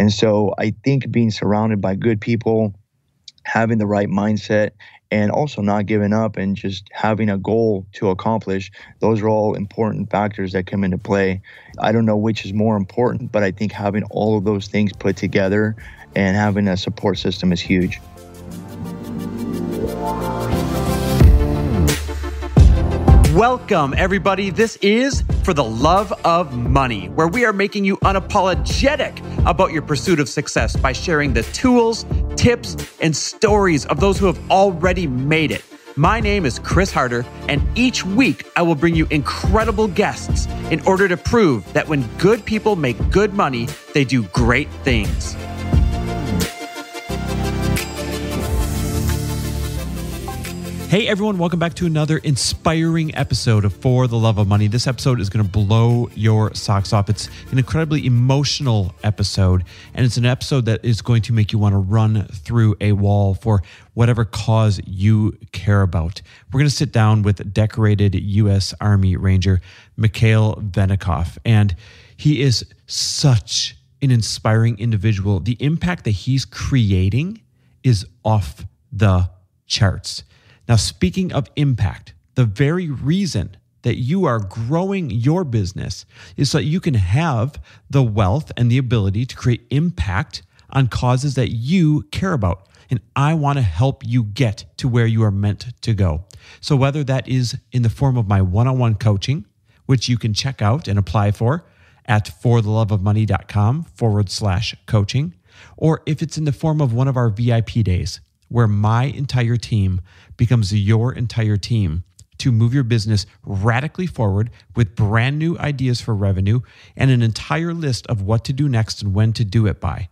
And so I think being surrounded by good people, having the right mindset, and also not giving up and just having a goal to accomplish, those are all important factors that come into play. I don't know which is more important, but I think having all of those things put together and having a support system is huge. Welcome, everybody. This is For the Love of Money, where we are making you unapologetic about your pursuit of success by sharing the tools, tips, and stories of those who have already made it. My name is Chris Harder, and each week I will bring you incredible guests in order to prove that when good people make good money, they do great things. Hey everyone, welcome back to another inspiring episode of For the Love of Money. This episode is going to blow your socks off. It's an incredibly emotional episode, and it's an episode that is going to make you want to run through a wall for whatever cause you care about. We're going to sit down with decorated U.S. Army Ranger Mikhail Venikov, and he is such an inspiring individual. The impact that he's creating is off the charts. Now, speaking of impact, the very reason that you are growing your business is so that you can have the wealth and the ability to create impact on causes that you care about. And I want to help you get to where you are meant to go. So whether that is in the form of my one-on-one coaching, which you can check out and apply for at fortheloveofmoney.com/coaching, or if it's in the form of one of our VIP days, where my entire team becomes your entire team to move your business radically forward with brand new ideas for revenue and an entire list of what to do next and when to do it by.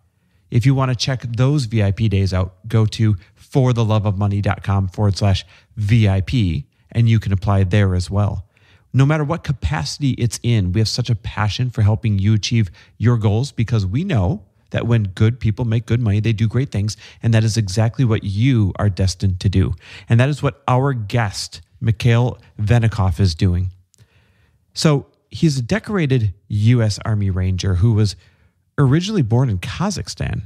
If you want to check those VIP days out, go to fortheloveofmoney.com/VIP, and you can apply there as well. No matter what capacity it's in, we have such a passion for helping you achieve your goals because we know that when good people make good money, they do great things. And that is exactly what you are destined to do. And that is what our guest, Mikhail Venikov, is doing. So he's a decorated U.S. Army Ranger who was originally born in Kazakhstan.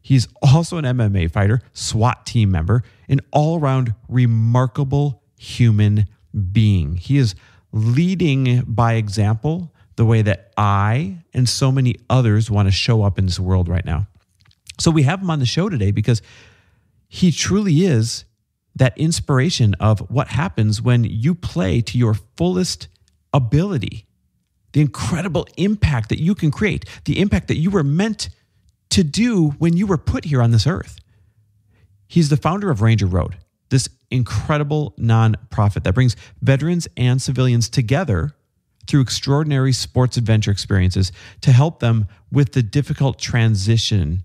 He's also an MMA fighter, SWAT team member, an all-around remarkable human being. He is leading by example the way that I and so many others want to show up in this world right now. So we have him on the show today because he truly is that inspiration of what happens when you play to your fullest ability, the incredible impact that you can create, the impact that you were meant to do when you were put here on this earth. He's the founder of Ranger Road, this incredible nonprofit that brings veterans and civilians together through extraordinary sports adventure experiences to help them with the difficult transition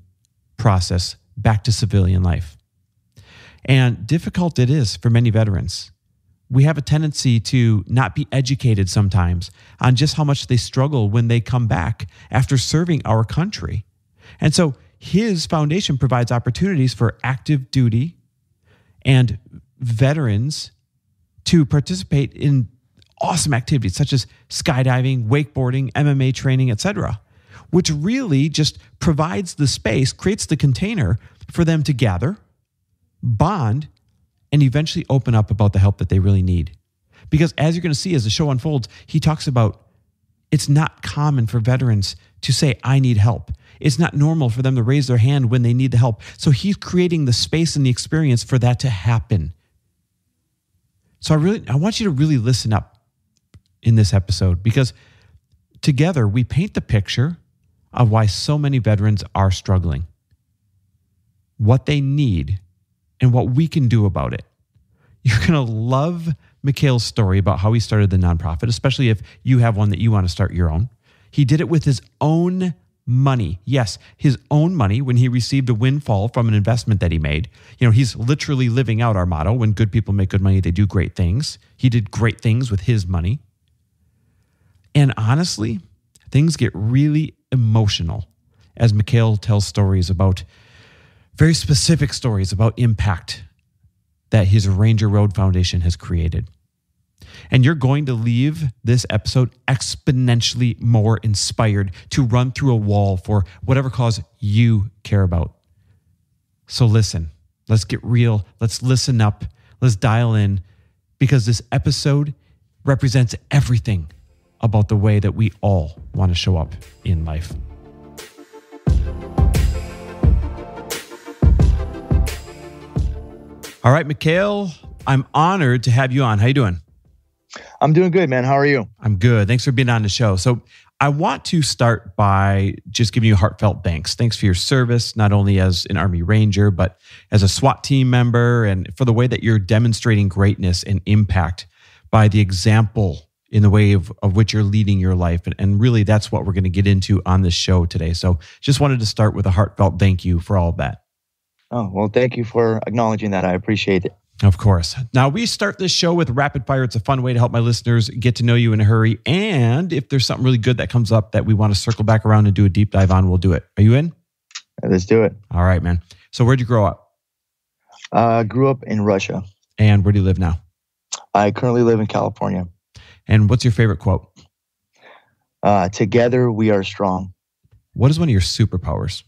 process back to civilian life. And difficult it is for many veterans. We have a tendency to not be educated sometimes on just how much they struggle when they come back after serving our country. And so his foundation provides opportunities for active duty and veterans to participate in awesome activities such as skydiving, wakeboarding, MMA training, etc., which really just provides the space, creates the container for them to gather, bond, and eventually open up about the help that they really need. Because as you're going to see as the show unfolds, he talks about it's not common for veterans to say, I need help. It's not normal for them to raise their hand when they need the help. So he's creating the space and the experience for that to happen. So I want you to really listen up in this episode, because together we paint the picture of why so many veterans are struggling, what they need, and what we can do about it. You're going to love Mikhail's story about how he started the nonprofit, especially if you have one that you want to start your own. He did it with his own money. Yes, his own money when he received a windfall from an investment that he made. You know, he's literally living out our motto, when good people make good money, they do great things. He did great things with his money. And honestly, things get really emotional as Mikhail tells stories about, very specific stories about impact that his Ranger Road Foundation has created. And you're going to leave this episode exponentially more inspired to run through a wall for whatever cause you care about. So listen, let's get real. Let's listen up. Let's dial in, because this episode represents everything about the way that we all want to show up in life. All right, Mikhail, I'm honored to have you on. How you doing? I'm doing good, man. How are you? I'm good. Thanks for being on the show. So I want to start by just giving you heartfelt thanks. Thanks for your service, not only as an Army Ranger, but as a SWAT team member, and for the way that you're demonstrating greatness and impact by the example in the way of which you're leading your life. And really, that's what we're going to get into on this show today. So just wanted to start with a heartfelt thank you for all of that. Oh, well, thank you for acknowledging that. I appreciate it. Of course. Now, we start this show with rapid fire. It's a fun way to help my listeners get to know you in a hurry. And if there's something really good that comes up that we want to circle back around and do a deep dive on, we'll do it. Are you in? Let's do it. All right, man. So where'd you grow up? I grew up in Russia. And where do you live now? I currently live in California. And what's your favorite quote? Together we are strong. What is one of your superpowers?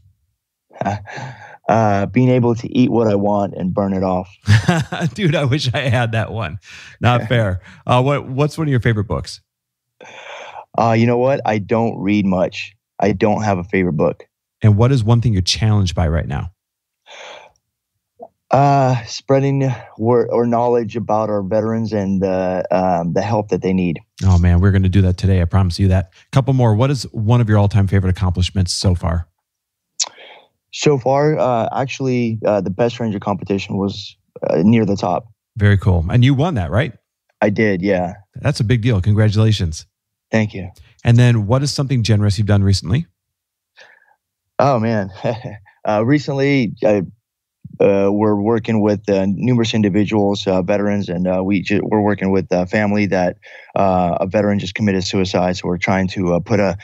Being able to eat what I want and burn it off. Dude, I wish I had that one. Not fair. What's one of your favorite books? You know what? I don't read much. I don't have a favorite book. And what is one thing you're challenged by right now? Spreading word or knowledge about our veterans and the help that they need. Oh man, we're going to do that today. I promise you that. A couple more. What is one of your all-time favorite accomplishments so far? So far, actually, the best Ranger competition was near the top. Very cool. And you won that, right? I did, yeah. That's a big deal. Congratulations. Thank you. And then what is something generous you've done recently? Oh, man. Recently, we're working with numerous individuals, veterans, and we're working with a family that a veteran just committed suicide. So we're trying to put a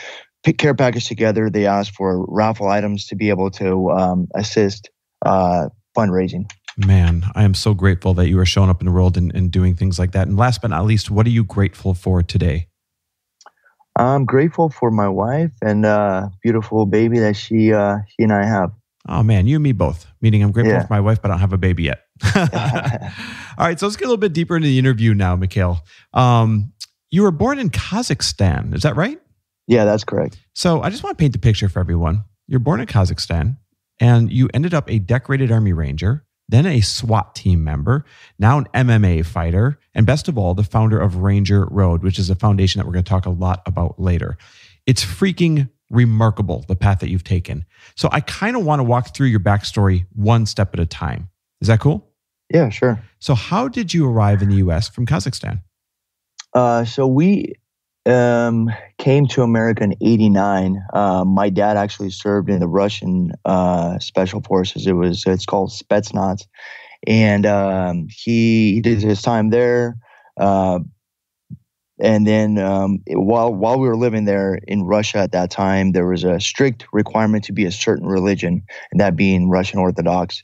care package together. They asked for raffle items to be able to assist fundraising. Man, I am so grateful that you are showing up in the world and doing things like that. And last but not least, what are you grateful for today? I'm grateful for my wife and beautiful baby that she and I have. Oh man, you and me both. Meaning I'm grateful for my wife, but I don't have a baby yet. All right, so let's get a little bit deeper into the interview now, Mikhail. You were born in Kazakhstan, is that right? Yeah, that's correct. So I just want to paint the picture for everyone. You're born in Kazakhstan, and you ended up a decorated Army Ranger, then a SWAT team member, now an MMA fighter, and best of all, the founder of Ranger Road, which is a foundation that we're going to talk a lot about later. It's freaking remarkable, the path that you've taken. So I kind of want to walk through your backstory one step at a time. Is that cool? Yeah, sure. So how did you arrive in the U.S. from Kazakhstan? So we came to America in '89. My dad actually served in the Russian special forces. It's called Spetsnaz, and he did his time there. And then while we were living there in Russia at that time, there was a strict requirement to be a certain religion, and that being Russian Orthodox.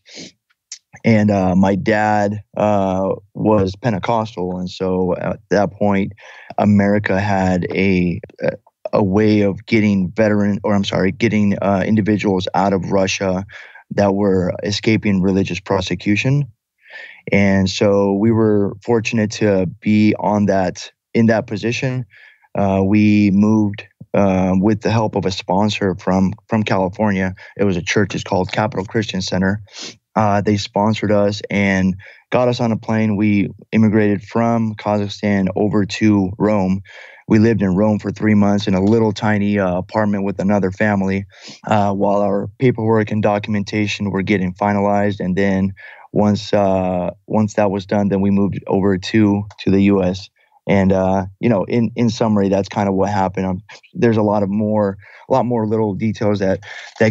And my dad was Pentecostal, and so at that point, America had a way of getting individuals out of Russia that were escaping religious prosecution. And so we were fortunate to be in that position. We moved with the help of a sponsor from California. It was a church. It's called Capital Christian Center. They sponsored us and got us on a plane. We immigrated from Kazakhstan over to Rome. We lived in Rome for 3 months in a little tiny apartment with another family while our paperwork and documentation were getting finalized. And then once that was done, then we moved over to the U.S. And, in summary, that's kind of what happened. There's a lot more little details that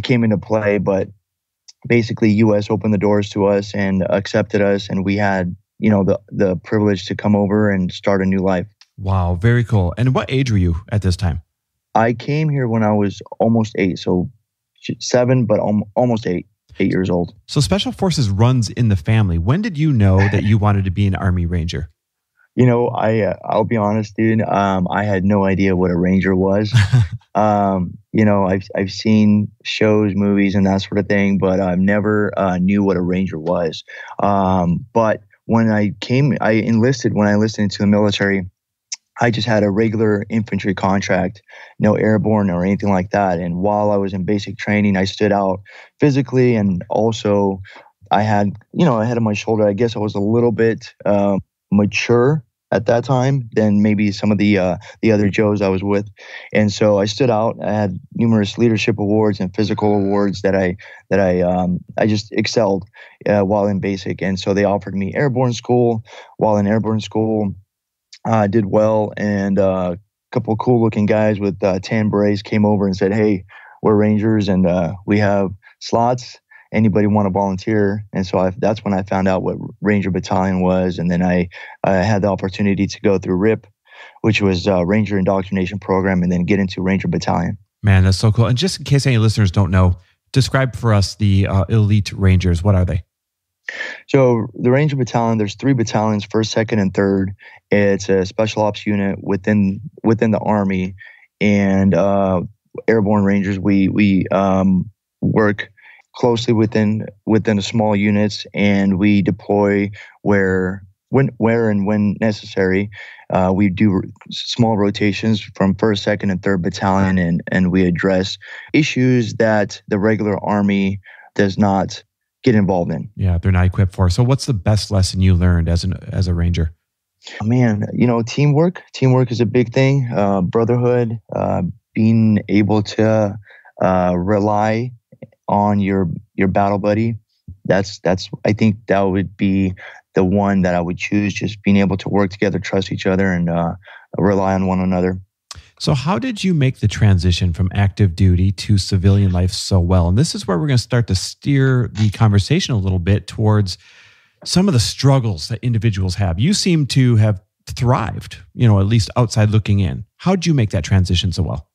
came into play, but basically U.S. opened the doors to us and accepted us, and we had, the privilege to come over and start a new life. Wow, very cool. And what age were you at this time? I came here when I was almost 8, so 7, but almost 8 years old. So Special Forces runs in the family. When did you know that you wanted to be an Army Ranger? You know, I'll be honest, dude. I had no idea what a Ranger was. You know, I've seen shows, movies, and that sort of thing, but I've never knew what a Ranger was. But when I enlisted. When I enlisted into the military, I just had a regular infantry contract, no airborne or anything like that. And while I was in basic training, I stood out physically, and also I had, you know, I had on my shoulder. I guess I was a little bit mature at that time than maybe some of the other Joes I was with. And so I stood out. I had numerous leadership awards and physical awards that I just excelled while in basic. And so they offered me airborne school. While in airborne school, I did well, and a couple of cool looking guys with tan berets came over and said, "Hey, we're Rangers, and we have slots. Anybody want to volunteer?" And so that's when I found out what Ranger Battalion was. And then I had the opportunity to go through RIP, which was a Ranger Indoctrination Program, and then get into Ranger Battalion. Man, that's so cool. And just in case any listeners don't know, describe for us the elite Rangers. What are they? So the Ranger Battalion, there's three battalions, 1st, 2nd, and 3rd. It's a special ops unit within the Army. And airborne Rangers, we work closely within the small units, and we deploy when necessary. We do small rotations from 1st, 2nd, and 3rd Battalion, and we address issues that the regular Army does not get involved in. Yeah, they're not equipped for. So what's the best lesson you learned as a Ranger? Man, you know, teamwork. Teamwork is a big thing. Brotherhood, being able to rely on your battle buddy. That's I think that would be the one that I would choose, just being able to work together, trust each other, and rely on one another. So how did you make the transition from active duty to civilian life so well? And this is where we're going to start to steer the conversation a little bit towards some of the struggles that individuals have. You seem to have thrived, you know, at least outside looking in. How did you make that transition so well?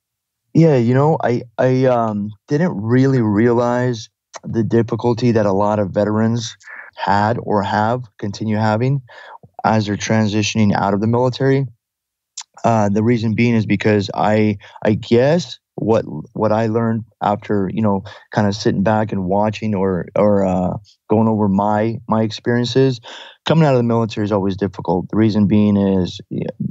Yeah, you know, I didn't really realize the difficulty that a lot of veterans had or continue having as they're transitioning out of the military. The reason being is because I guess what I learned after, you know, kind of sitting back and watching or going over my experiences, coming out of the military is always difficult. The reason being is,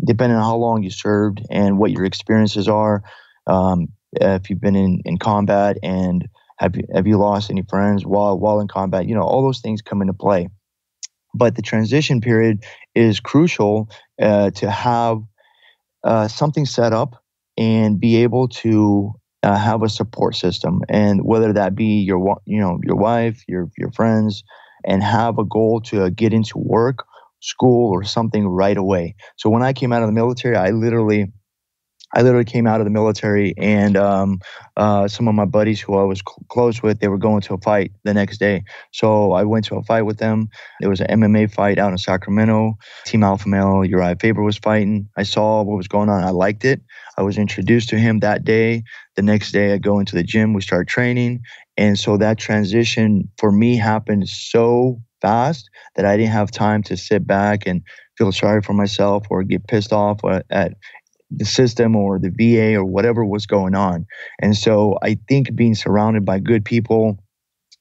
depending on how long you served and what your experiences are, if you've been in combat, and have you lost any friends while in combat, you know, all those things come into play. But the transition period is crucial to have something set up and be able to have a support system, and whether that be your wife, your friends, and have a goal to get into work, school, or something right away. So when I came out of the military, I literally came out of the military, and some of my buddies who I was close with, they were going to a fight the next day. So I went to a fight with them. It was an MMA fight out in Sacramento. Team Alpha Male, Uriah Faber was fighting. I saw what was going on. I liked it. I was introduced to him that day. The next day I go into the gym. We start training. And so that transition for me happened so fast that I didn't have time to sit back and feel sorry for myself or get pissed off at the system or the VA or whatever was going on. And so I think being surrounded by good people,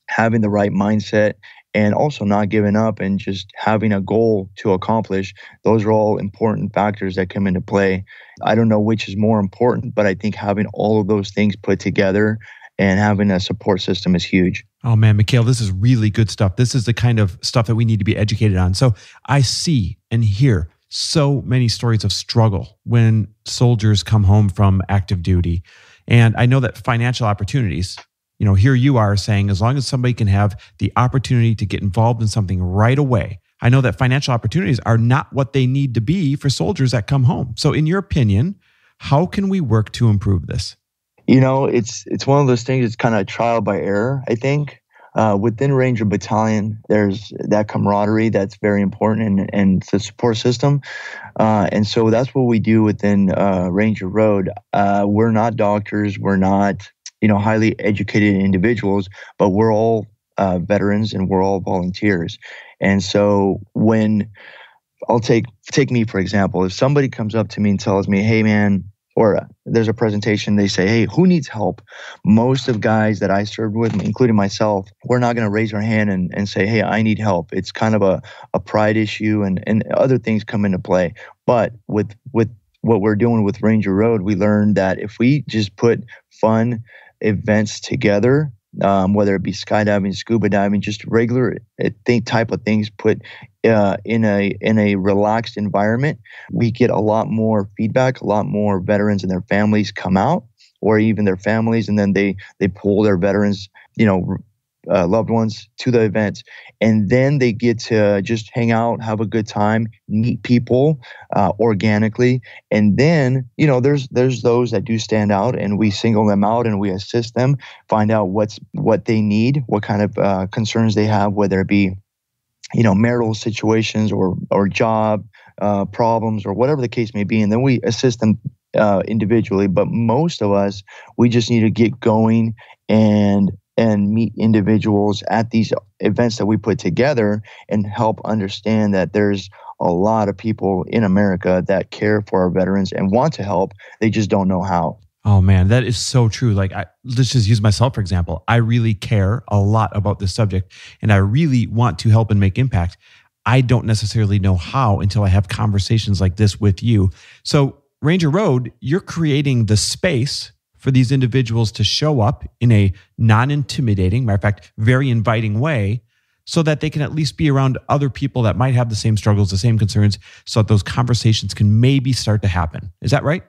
having the right mindset, and also not giving up and just having a goal to accomplish, those are all important factors that come into play. I don't know which is more important, but I think having all of those things put together and having a support system is huge. Oh man, Mikhail, this is really good stuff. This is the kind of stuff that we need to be educated on. So I see and hear so many stories of struggle when soldiers come home from active duty. And I know that financial opportunities, you know, here you are saying, as long as somebody can have the opportunity to get involved in something right away, I know that financial opportunities are not what they need to be for soldiers that come home. So in your opinion, how can we work to improve this? You know, it's one of those things, it's kind of trial by error, I think. Within Ranger Battalion, there's that camaraderie that's very important, and the support system. And so that's what we do within Ranger Road. We're not doctors. We're not, you know, highly educated individuals, but we're all veterans, and we're all volunteers. And so when I'll take me, for example. If somebody comes up to me and tells me, hey, man, or there's a presentation, they say, hey, who needs help? Most of guys that I served with, including myself, we're not going to raise our hand and say, hey, I need help. It's kind of a pride issue, and other things come into play. But with what we're doing with Ranger Road, we learned that if we just put fun events together, whether it be skydiving, scuba diving, just regular type of things put in a relaxed environment, we get a lot more feedback. A lot more veterans and their families come out, or even their families, and then they pull their veterans, loved ones to the event, and then they get to just hang out, have a good time, meet people organically. And then, there's those that do stand out, and we single them out and we assist them, find out what they need, what kind of concerns they have, whether it be, marital situations or job problems or whatever the case may be. And then we assist them individually. But most of us, we just need to get going and meet individuals at these events that we put together and help understand that there's a lot of people in America that care for our veterans and want to help. They just don't know how. Oh man, that is so true. Like, let's just use myself, for example. I really care a lot about this subject, and I really want to help and make impact. I don't necessarily know how until I have conversations like this with you. So Ranger Road, you're creating the space for these individuals to show up in a non-intimidating, matter of fact, very inviting way, so that they can at least be around other people that might have the same struggles, the same concerns, so that those conversations can maybe start to happen. Is that right?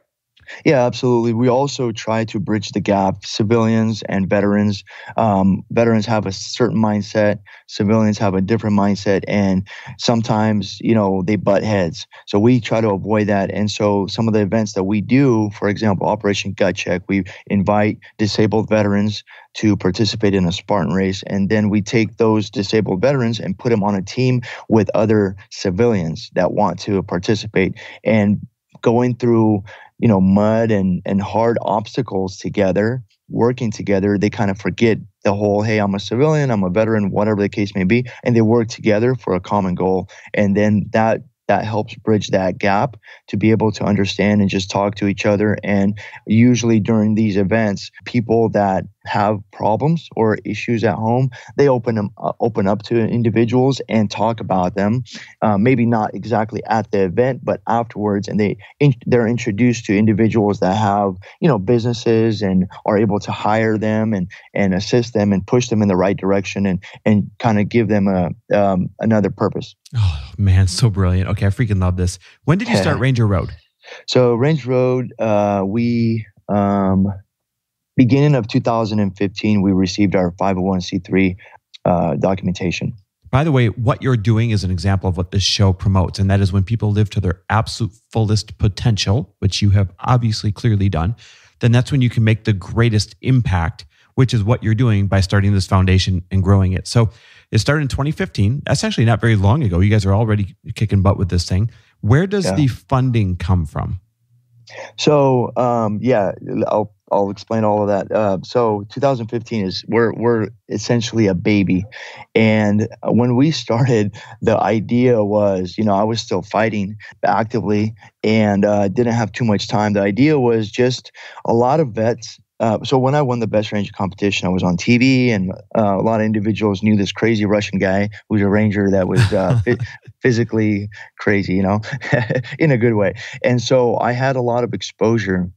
Yeah, absolutely. We also try to bridge the gap, civilians and veterans. Veterans have a certain mindset. Civilians have a different mindset. And sometimes, they butt heads. So we try to avoid that. And so some of the events that we do, for example, Operation Gut Check, we invite disabled veterans to participate in a Spartan race. And then we take those disabled veterans and put them on a team with other civilians that want to participate. And going through mud and hard obstacles together, working together, they kind of forget the whole, hey, I'm a civilian, I'm a veteran, whatever the case may be, and they work together for a common goal. And then that helps bridge that gap to be able to understand and just talk to each other. And usually during these events, people that have problems or issues at home, they open up to individuals and talk about them. Maybe not exactly at the event, but afterwards, and they're introduced to individuals that have businesses and are able to hire them and assist them and push them in the right direction and kind of give them another purpose. Oh man, so brilliant. Okay, I freaking love this. When did you start Ranger Road? So Ranger Road, beginning of 2015, we received our 501c3 documentation. By the way, what you're doing is an example of what this show promotes, and that is when people live to their absolute fullest potential, which you have obviously clearly done, then that's when you can make the greatest impact, which is what you're doing by starting this foundation and growing it. So it started in 2015. That's actually not very long ago. You guys are already kicking butt with this thing. Where does the funding come from? So, I'll explain all of that. So 2015 is we're essentially a baby. And when we started, the idea was, I was still fighting actively and didn't have too much time. The idea was just a lot of vets. So when I won the Best Ranger competition, I was on TV, and a lot of individuals knew this crazy Russian guy who was a ranger that was physically crazy, in a good way. And so I had a lot of exposure,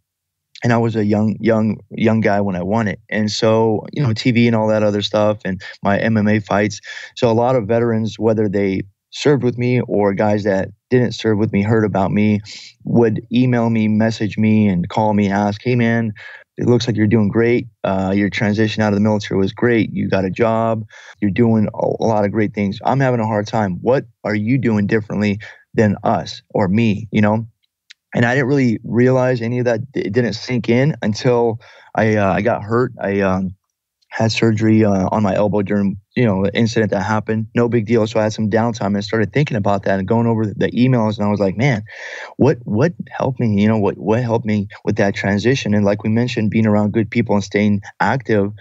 and I was a young guy when I won it. And so, TV and all that other stuff and my MMA fights. So a lot of veterans, whether they served with me or guys that didn't serve with me, heard about me, would email me, message me, and call me and ask, hey, man, it looks like you're doing great. Your transition out of the military was great. You got a job. You're doing a lot of great things. I'm having a hard time. What are you doing differently than us or me, And I didn't really realize any of that. It didn't sink in until I got hurt. I had surgery on my elbow during, the incident that happened. No big deal. So I had some downtime, and I started thinking about that and going over the emails. And I was like, man, what helped me? What helped me with that transition? And like we mentioned, being around good people and staying active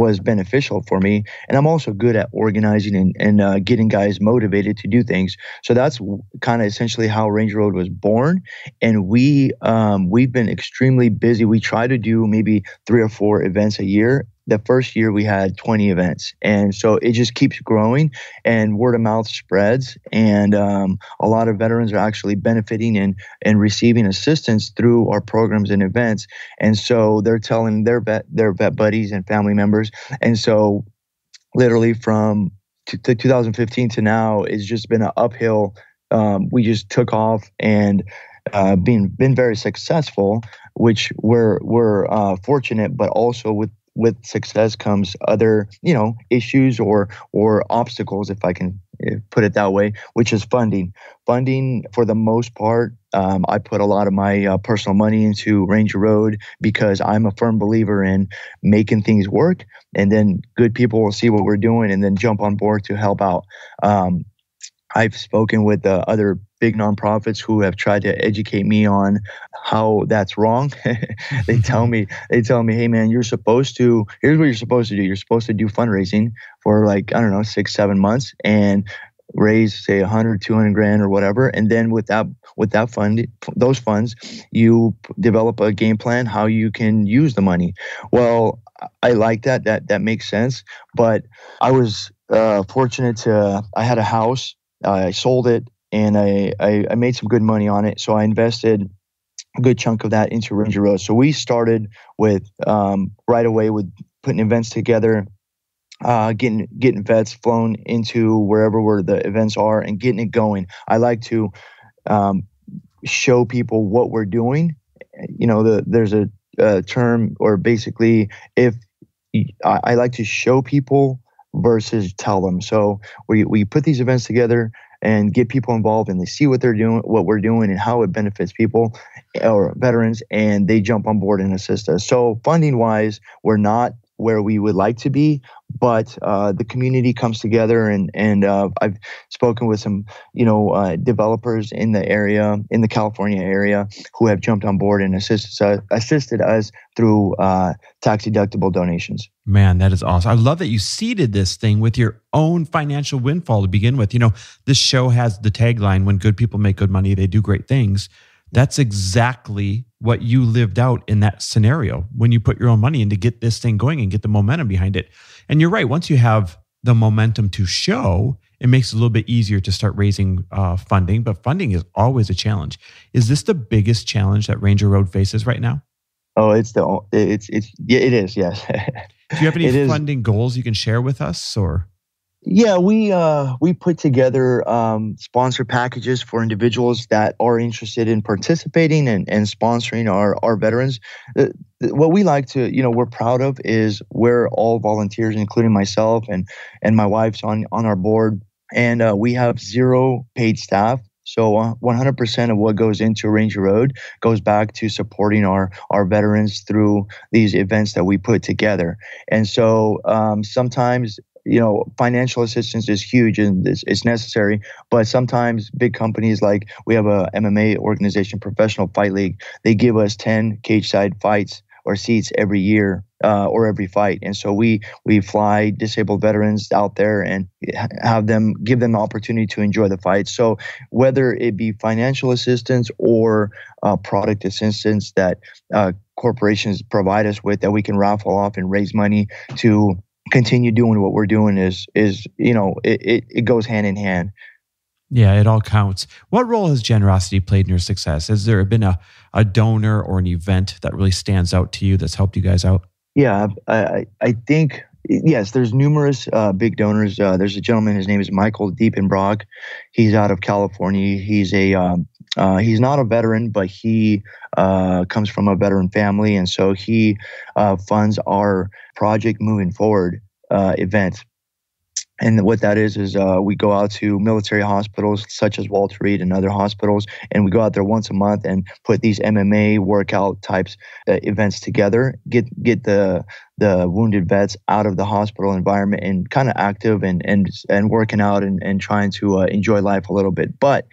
was beneficial for me. And I'm also good at organizing and getting guys motivated to do things. So that's kind of essentially how Ranger Road was born. And we've been extremely busy. We try to do maybe 3 or 4 events a year. The first year we had 20 events. And so it just keeps growing and word of mouth spreads. And a lot of veterans are actually benefiting and receiving assistance through our programs and events. And so they're telling their vet buddies and family members. And so literally from 2015 to now, it's just been an uphill. We just took off and been very successful, which we're fortunate, but also with success comes other, issues or obstacles, if I can put it that way, which is funding. Funding, for the most part, I put a lot of my personal money into Ranger Road because I'm a firm believer in making things work, and then good people will see what we're doing and then jump on board to help out. I've spoken with other big nonprofits who have tried to educate me on how that's wrong. They tell me, hey man, here's what you're supposed to do. You're supposed to do fundraising for 6-7 months and raise say 100, 200 grand or whatever. And then with that fund, those funds, you develop a game plan, how you can use the money. Well, I like that makes sense. But I was fortunate to, I had a house, I sold it. And I made some good money on it. So I invested a good chunk of that into Ranger Road. So we started with right away with putting events together, getting vets flown into wherever the events are and getting it going. I like to show people what we're doing. There's a term, or basically I like to show people versus tell them. So we put these events together and get people involved, and they see what they're doing, what we're doing, and how it benefits people or veterans, and they jump on board and assist us. So funding-wise, we're not where we would like to be, but the community comes together, and I've spoken with some developers in the area, in the California area, who have jumped on board and assisted us through tax-deductible donations. Man, that is awesome. I love that you seeded this thing with your own financial windfall to begin with. This show has the tagline, when good people make good money, they do great things. That's exactly what you lived out in that scenario when you put your own money in to get this thing going and get the momentum behind it. And you're right. Once you have the momentum to show, it makes it a little bit easier to start raising funding. But funding is always a challenge. Is this the biggest challenge that Ranger Road faces right now? Oh, it is. Yes. Do you have any funding goals you can share with us, or? Yeah, we put together sponsor packages for individuals that are interested in participating and sponsoring our veterans. What we like to, we're proud of is we're all volunteers, including myself and my wife's on our board. And we have 0 paid staff. So 100% of what goes into Ranger Road goes back to supporting our veterans through these events that we put together. And so sometimes, financial assistance is huge and it's necessary. But sometimes big companies, like we have a MMA organization, Professional Fight League, they give us 10 cage side fights or seats every year or every fight. And so we fly disabled veterans out there and give them the opportunity to enjoy the fight. So whether it be financial assistance or product assistance that corporations provide us with that we can raffle off and raise money to continue doing what we're doing it goes hand in hand. Yeah, it all counts. What role has generosity played in your success? Has there been a donor or an event that really stands out to you that's helped you guys out? Yeah, I think, yes, there's numerous big donors. There's a gentleman, his name is Michael Deepenbrock. He's out of California. He's he's not a veteran, but he comes from a veteran family. And so he funds our Project Moving Forward event. And what that is we go out to military hospitals such as Walter Reed and other hospitals, and we go out there once a month and put these MMA workout types events together, get the wounded vets out of the hospital environment and kind of active and working out and trying to enjoy life a little bit. But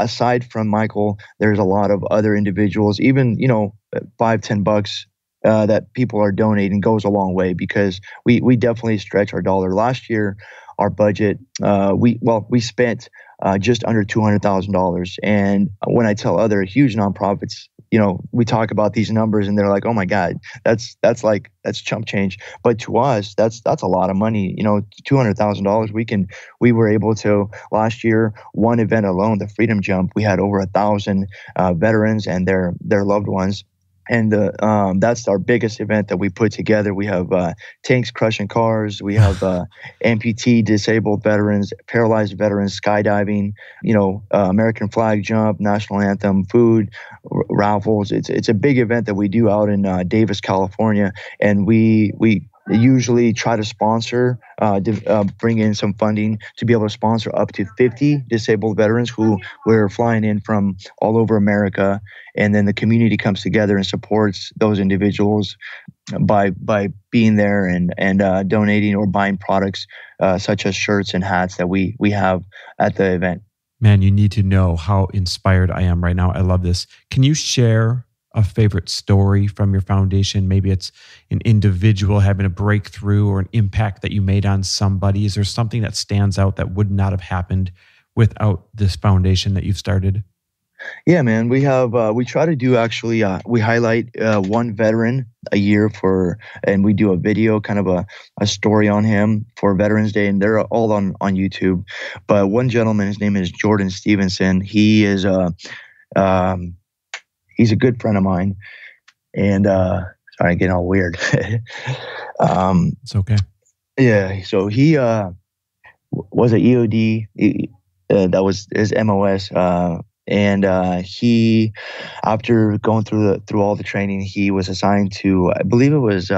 aside from Michael, there's a lot of other individuals, even $5, $10 that people are donating goes a long way, because we definitely stretch our dollar. Last year, our budget, we spent just under $200,000. And when I tell other huge nonprofits, you know, we talk about these numbers and they're like, oh my God, that's chump change. But to us, that's a lot of money. You know, $200,000, we were able to, last year, one event alone, the Freedom Jump, we had over 1,000 veterans and their loved ones. And that's our biggest event that we put together. We have tanks crushing cars. We have amputee disabled veterans, paralyzed veterans, skydiving, you know, American flag jump, national anthem, food, raffles. It's a big event that we do out in Davis, California. And we usually try to sponsor, bring in some funding to be able to sponsor up to 50 disabled veterans who we're flying in from all over America. And then the community comes together and supports those individuals by being there and donating or buying products such as shirts and hats that we have at the event. Man, you need to know how inspired I am right now. I love this. Can you share a favorite story from your foundation? Maybe it's an individual having a breakthrough or an impact that you made on somebody. Is there something that stands out that would not have happened without this foundation that you've started? Yeah, man. We have, we try to do actually, we highlight one veteran a year and we do a video, kind of a story on him for Veterans Day, and they're all on YouTube. But one gentleman, his name is Jordan Stevenson. He is he's a good friend of mine. And sorry, I'm getting all weird. It's okay. Yeah. So he was an EOD. That was his MOS. And he, after going through all the training, he was assigned to, I believe it was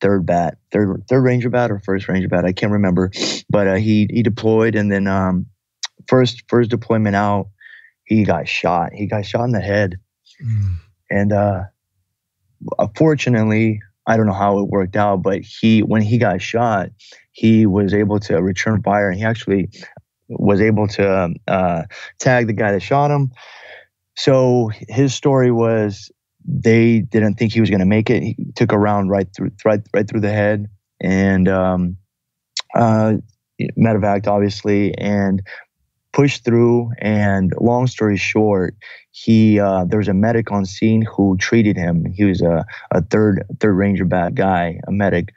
third Ranger bat or first Ranger bat, I can't remember, but he deployed, and then first deployment out, he got shot in the head. Mm. And fortunately, I don't know how it worked out, but when he got shot, he was able to return fire, and he actually was able to tag the guy that shot him. So his story was, they didn't think he was going to make it. He took a round right through the head, and medevaced, obviously, and pushed through. And long story short, there was a medic on scene who treated him. He was a third Ranger bat guy, a medic,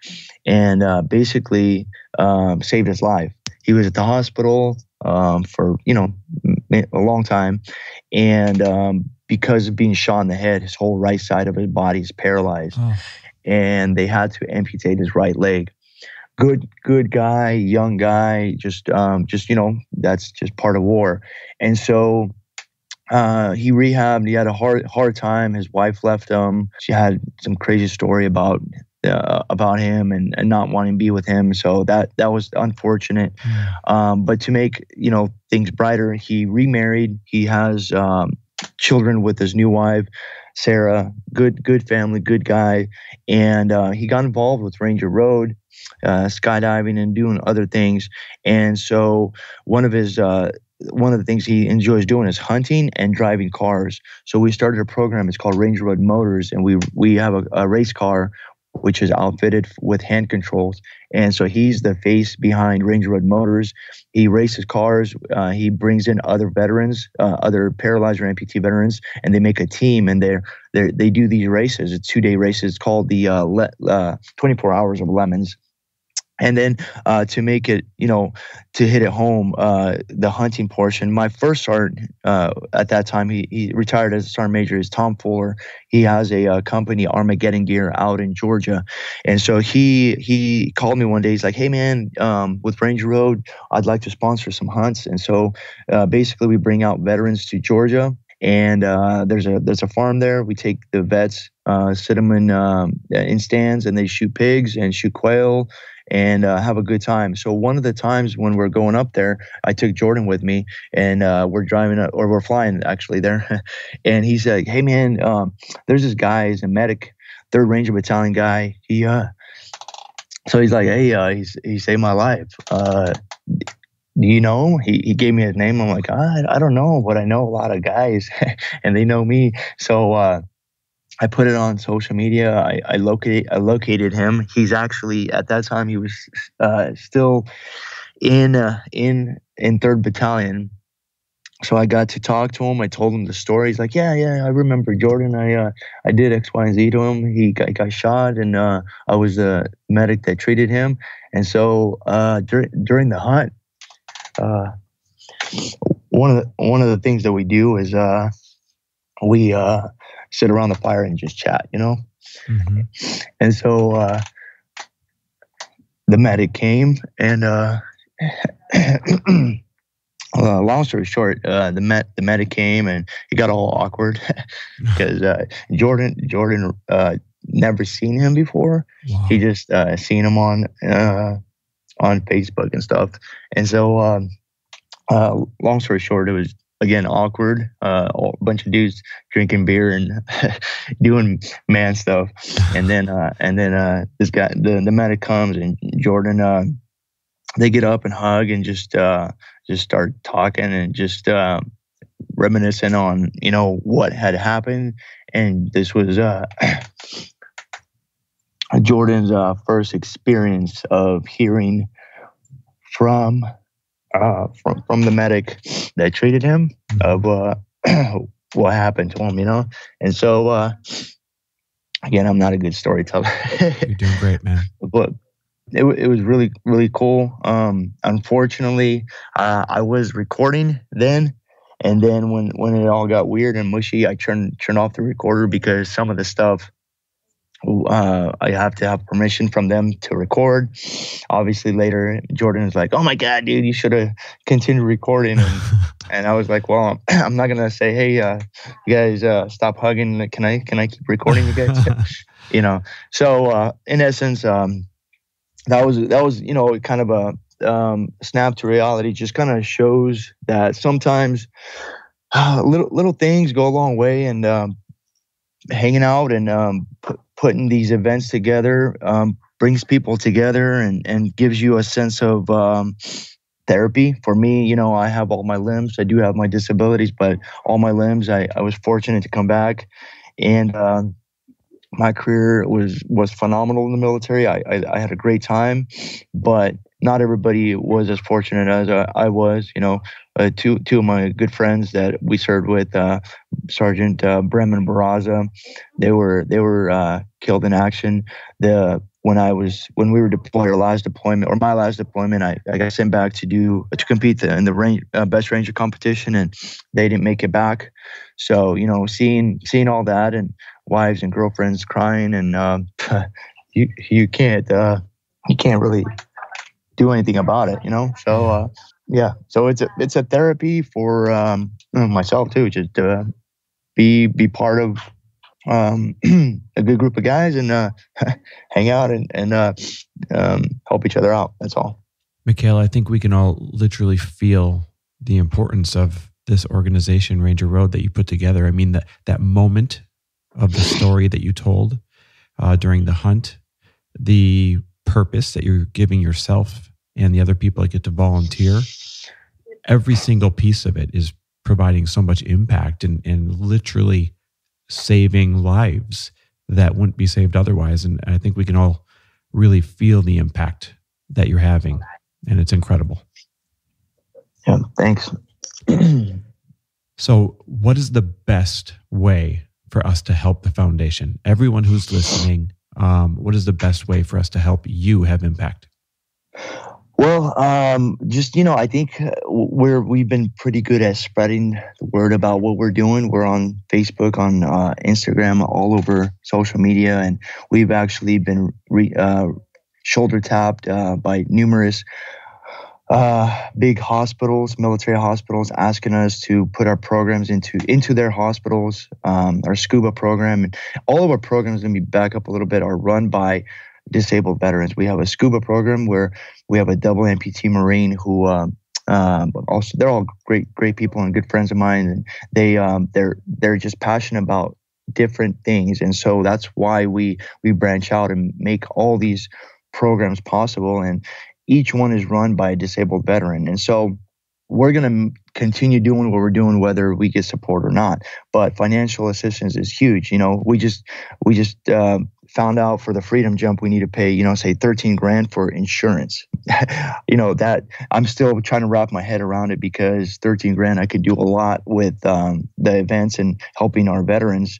and basically saved his life. He was at the hospital for, you know, a long time. And because of being shot in the head, his whole right side of his body is paralyzed. Oh. And they had to amputate his right leg. Good guy, young guy, just, you know, that's just part of war. And so he rehabbed. He had a hard time. His wife left him. She had some crazy story about him and not wanting to be with him. So that was unfortunate. Mm. But to make, you know, things brighter, he remarried. He has children with his new wife, Sarah. Good family, good guy. And he got involved with Ranger Road, skydiving and doing other things. And so one of the things he enjoys doing is hunting and driving cars. So we started a program. It's called Ranger Road Motors, and we have a race car which is outfitted with hand controls. And so he's the face behind Ranger Road Motors. He races cars. He brings in other veterans, other paralyzed or amputee veterans, and they make a team, and they do these races. It's 2-day races called the 24 hours of lemons. And then to make it, you know, to hit it home, the hunting portion, my first sergeant at that time, he retired as a sergeant major, is Tom Fuller. He has a company, Armageddon Gear, out in Georgia. And so he called me one day. He's like, hey, man, with Ranger Road, I'd like to sponsor some hunts. And so basically we bring out veterans to Georgia. And there's a farm there. We take the vets, sit them in stands, and they shoot pigs and shoot quail and have a good time. So one of the times when we're going up there, I took Jordan with me, and we're flying actually there. And he's like, hey, man, there's this guy, he's a medic, 3rd Ranger Battalion guy. So he's like, hey, he saved my life. You know, he gave me his name. I'm like, I don't know, but I know a lot of guys and they know me. So I put it on social media. I located him. He's actually, at that time, he was still in 3rd Battalion. So I got to talk to him. I told him the story. He's like, yeah, I remember Jordan. I did X, Y, and Z to him. He got shot, and I was the medic that treated him. And so during the hunt, one of the things that we do is we sit around the fire and just chat, you know? Mm-hmm. And so the medic came, and long story short, the medic came, and it got all awkward because Jordan never seen him before. Wow. He just seen him on Facebook and stuff. And so long story short, it was, again, awkward, a bunch of dudes drinking beer and doing man stuff. And then this guy, the medic comes, and Jordan, they get up and hug and just start talking and just reminiscing on, you know, what had happened. And this was Jordan's first experience of hearing from the medic that treated him of what happened to him, you know? And so, again, I'm not a good storyteller. You're doing great, man. But it was really, really cool. Unfortunately, I was recording then. And then when it all got weird and mushy, I turned off the recorder because some of the stuff, I have to have permission from them to record. Obviously, later Jordan was like, "Oh my God, dude, you should have continued recording." And I was like, "Well, I'm not gonna say, hey, you guys, stop hugging. Can I keep recording, you guys?" You know. So in essence, that was you know, kind of a snap to reality. Just kind of shows that sometimes little things go a long way, and hanging out and putting these events together brings people together and gives you a sense of therapy. For me, you know, I have all my limbs. I do have my disabilities, but all my limbs, I was fortunate to come back. And my career was phenomenal in the military. I had a great time, but not everybody was as fortunate as I was. You know, two of my good friends that we served with, Sergeant Bremen Barraza, they were killed in action. When we were deployed, my last deployment, I got sent back to compete in the best Ranger competition, and they didn't make it back. So, you know, seeing all that and wives and girlfriends crying, and you can't really do anything about it, you know? So, yeah, so it's a therapy for myself too, just to be part of a good group of guys and hang out and help each other out. That's all. Mikhail, I think we can all literally feel the importance of this organization, Ranger Road, that you put together. I mean, that moment of the story that you told during the hunt, the purpose that you're giving yourself and the other people that get to volunteer, every single piece of it is providing so much impact and literally saving lives that wouldn't be saved otherwise. And I think we can all really feel the impact that you're having, and it's incredible. Yeah, thanks. So what is the best way for us to help the foundation? Everyone who's listening, what is the best way for us to help you have impact? Well, just, you know, I think we've been pretty good at spreading the word about what we're doing. We're on Facebook, on Instagram, all over social media, and we've actually been shoulder tapped by numerous big hospitals, military hospitals, asking us to put our programs into their hospitals. Our scuba program, and all of our programs, let me back up a little bit, are run by disabled veterans. We have a scuba program where we have a double amputee Marine who, also, they're all great people and good friends of mine. And they, they're just passionate about different things. And so that's why we branch out and make all these programs possible. And each one is run by a disabled veteran. And so we're going to continue doing what we're doing, whether we get support or not. But financial assistance is huge. You know, we just found out for the Freedom Jump, we need to pay, you know, say $13,000 for insurance. You know, that I'm still trying to wrap my head around it, because $13,000, I could do a lot with the events and helping our veterans.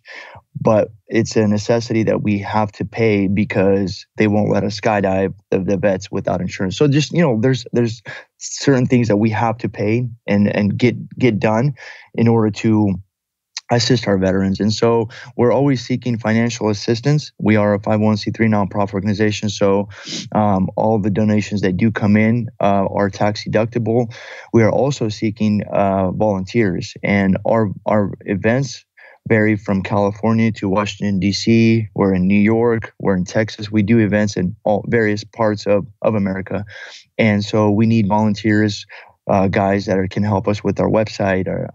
But it's a necessity that we have to pay, because they won't let us skydive the vets without insurance. So just, you know, there's certain things that we have to pay and get done in order to assist our veterans. And so we're always seeking financial assistance. We are a 501c3 nonprofit organization. So all the donations that do come in are tax deductible. We are also seeking volunteers, and our events vary from California to Washington, D.C. We're in New York. We're in Texas. We do events in all various parts of America. And so we need volunteers, guys that can help us with our website, or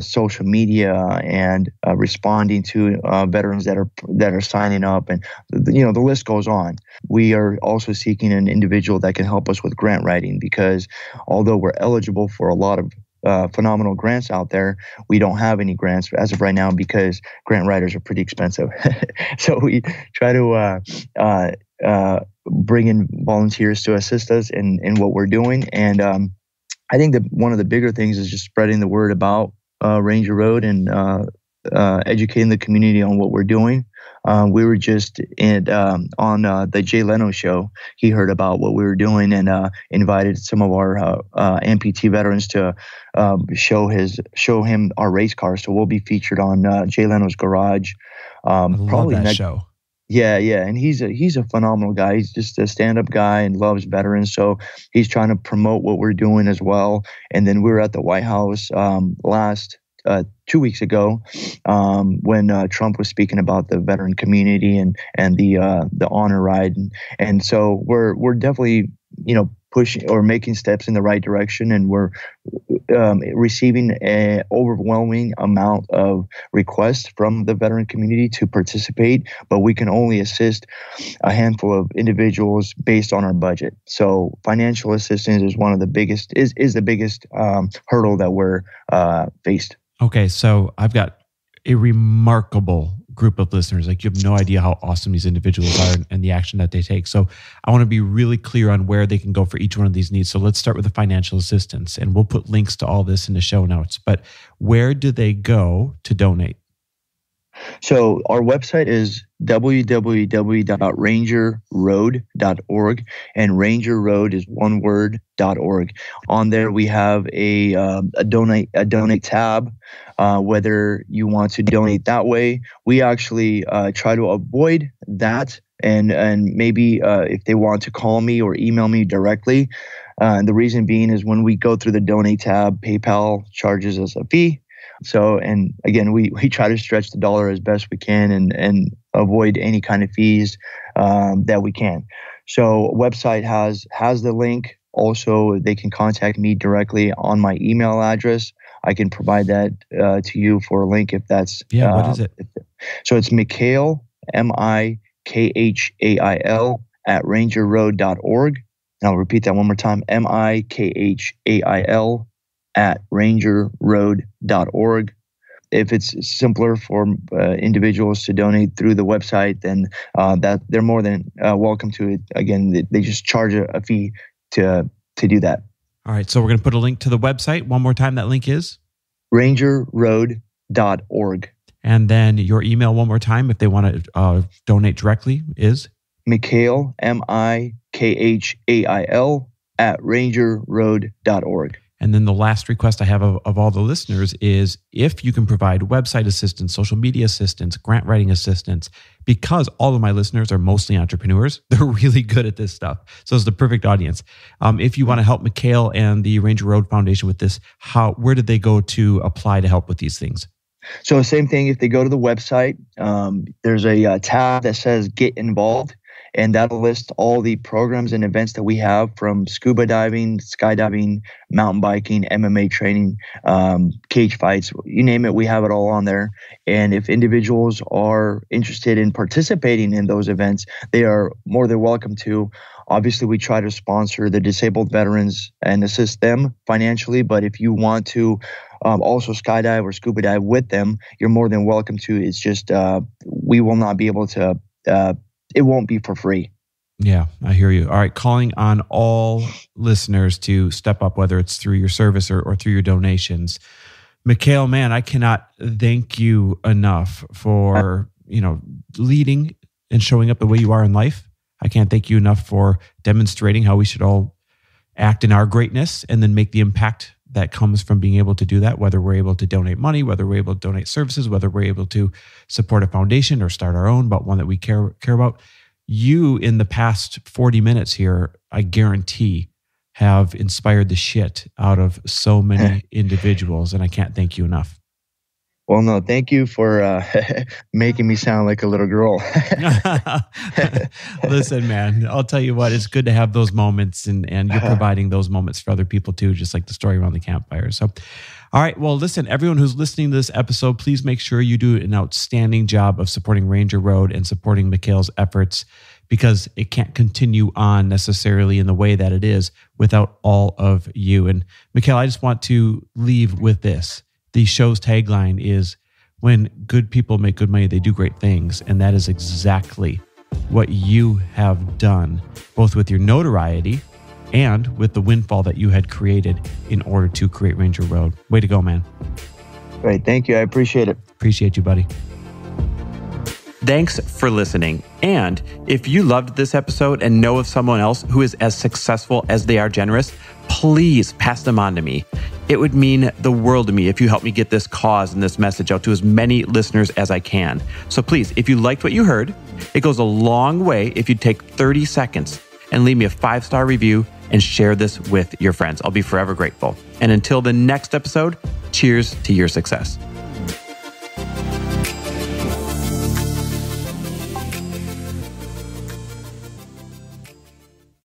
social media, and responding to veterans that are signing up, and you know, the list goes on. We are also seeking an individual that can help us with grant writing, because although we're eligible for a lot of phenomenal grants out there, we don't have any grants as of right now, because grant writers are pretty expensive. So we try to bring in volunteers to assist us in what we're doing. And I think that one of the bigger things is just spreading the word about Ranger Road, and educating the community on what we're doing. We were just on the Jay Leno show. He heard about what we were doing, and invited some of our amputee veterans to show him our race car. So we'll be featured on Jay Leno's Garage. I love probably that show. Yeah, and he's a phenomenal guy. He's just a stand-up guy and loves veterans, so he's trying to promote what we're doing as well. And then we were at the White House last 2 weeks ago, when Trump was speaking about the veteran community and the honor ride, and so we're definitely, you know, pushing or making steps in the right direction, and we're receiving an overwhelming amount of requests from the veteran community to participate, but we can only assist a handful of individuals based on our budget. So financial assistance is one of the biggest is the biggest hurdle that we're faced. Okay, so I've got a remarkable group of listeners. Like, you have no idea how awesome these individuals are and the action that they take. So I want to be really clear on where they can go for each one of these needs. So let's start with the financial assistance, and we'll put links to all this in the show notes. But where do they go to donate? So our website is www.rangerroad.org, and Ranger Road is one word, .org. On there, we have a donate tab, whether you want to donate that way. We actually try to avoid that, and maybe if they want to call me or email me directly. And the reason being is when we go through the donate tab, PayPal charges us a fee. So, and again, we try to stretch the dollar as best we can, and avoid any kind of fees that we can. So website has the link. Also, they can contact me directly on my email address. I can provide that to you for a link if that's. Yeah, what is it? So it's Mikhail, M-I-K-H-A-I-L @rangerroad.org. And I'll repeat that one more time, M-I-K-H-A-I-L @rangerroad.org. If it's simpler for individuals to donate through the website, then that they're more than welcome to it. Again, they just charge a fee to do that. All right, so we're going to put a link to the website. One more time, that link is? rangerroad.org. And then your email one more time, if they want to donate directly, is? Mikhail, M-I-K-H-A-I-L @rangerroad.org. And then the last request I have of all the listeners is if you can provide website assistance, social media assistance, grant writing assistance, because all of my listeners are mostly entrepreneurs. They're really good at this stuff. So it's the perfect audience. If you want to help Mikhail and the Ranger Road Foundation with this, where did they go to apply to help with these things? So same thing, if they go to the website, there's a tab that says Get Involved. And that'll list all the programs and events that we have, from scuba diving, skydiving, mountain biking, MMA training, cage fights, you name it, we have it all on there. And if individuals are interested in participating in those events, they are more than welcome to. Obviously, we try to sponsor the disabled veterans and assist them financially, but if you want to also skydive or scuba dive with them, you're more than welcome to. It's just we will not be able to it won't be for free. Yeah, I hear you. All right. Calling on all listeners to step up, whether it's through your service or through your donations. Mikhail, man, I cannot thank you enough for, you know, leading and showing up the way you are in life. I can't thank you enough for demonstrating how we should all act in our greatness and then make the impact that comes from being able to do that, whether we're able to donate money, whether we're able to donate services, whether we're able to support a foundation or start our own, but one that we care about. You, in the past 40 minutes here, I guarantee, have inspired the shit out of so many individuals, and I can't thank you enough. Well, no, thank you for making me sound like a little girl. Listen, man, I'll tell you what, it's good to have those moments, and you're providing those moments for other people too, just like the story around the campfire. So, all right, well, listen, everyone who's listening to this episode, please make sure you do an outstanding job of supporting Ranger Road and supporting Mikhail's efforts, because it can't continue on necessarily in the way that it is without all of you. And Mikhail, I just want to leave with this. The show's tagline is, when good people make good money, they do great things. And that is exactly what you have done, both with your notoriety and with the windfall that you had created in order to create Ranger Road. Way to go, man. Great. Thank you. I appreciate it. Appreciate you, buddy. Thanks for listening. And if you loved this episode and know of someone else who is as successful as they are generous, please pass them on to me. It would mean the world to me if you help me get this cause and this message out to as many listeners as I can. So please, if you liked what you heard, it goes a long way if you take 30 seconds and leave me a 5-star review and share this with your friends. I'll be forever grateful. And until the next episode, cheers to your success.